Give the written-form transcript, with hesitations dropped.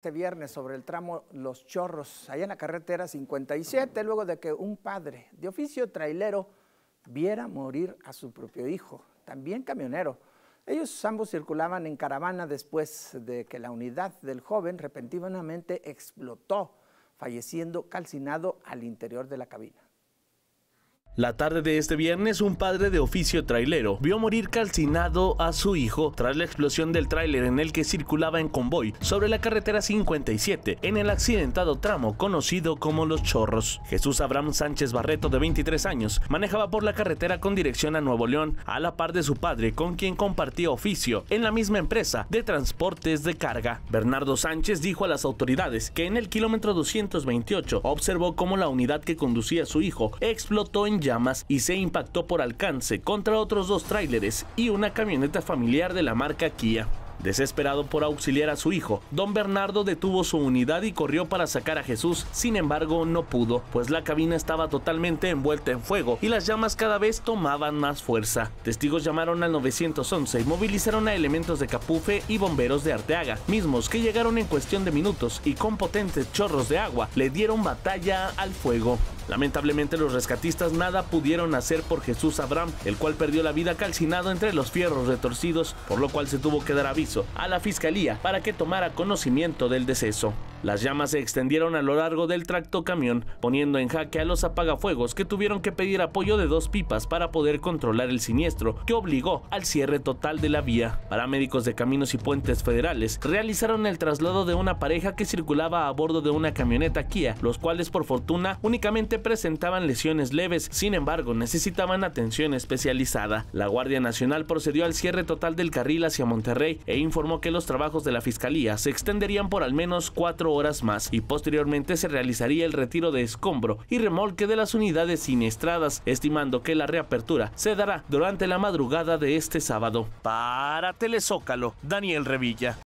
Este viernes sobre el tramo Los Chorros, allá en la carretera 57, luego de que un padre de oficio trailero viera morir a su propio hijo, también camionero. Ellos ambos circulaban en caravana después de que la unidad del joven repentinamente explotó, falleciendo calcinado al interior de la cabina. La tarde de este viernes, un padre de oficio trailero vio morir calcinado a su hijo tras la explosión del tráiler en el que circulaba en convoy sobre la carretera 57 en el accidentado tramo conocido como Los Chorros. Jesús Abraham Sánchez Barreto, de 23 años, manejaba por la carretera con dirección a Nuevo León, a la par de su padre, con quien compartía oficio en la misma empresa de transportes de carga. Bernardo Sánchez dijo a las autoridades que en el kilómetro 228 observó cómo la unidad que conducía a su hijo explotó en llamas y se impactó por alcance contra otros dos tráileres y una camioneta familiar de la marca Kia. Desesperado por auxiliar a su hijo, don Bernardo detuvo su unidad y corrió para sacar a Jesús. Sin embargo, no pudo, pues la cabina estaba totalmente envuelta en fuego y las llamas cada vez tomaban más fuerza. Testigos llamaron al 911 y movilizaron a elementos de Capufe y bomberos de Arteaga, mismos que llegaron en cuestión de minutos y con potentes chorros de agua le dieron batalla al fuego. Lamentablemente, los rescatistas nada pudieron hacer por Jesús Abraham, el cual perdió la vida calcinado entre los fierros retorcidos, por lo cual se tuvo que dar aviso a la fiscalía para que tomara conocimiento del deceso. Las llamas se extendieron a lo largo del tracto camión, poniendo en jaque a los apagafuegos, que tuvieron que pedir apoyo de dos pipas para poder controlar el siniestro, que obligó al cierre total de la vía. Paramédicos de Caminos y Puentes Federales realizaron el traslado de una pareja que circulaba a bordo de una camioneta Kia, los cuales por fortuna únicamente presentaban lesiones leves, sin embargo necesitaban atención especializada. La Guardia Nacional procedió al cierre total del carril hacia Monterrey e informó que los trabajos de la fiscalía se extenderían por al menos 4 horas más y posteriormente se realizaría el retiro de escombro y remolque de las unidades siniestradas, estimando que la reapertura se dará durante la madrugada de este sábado. Para Telezócalo, Daniel Revilla.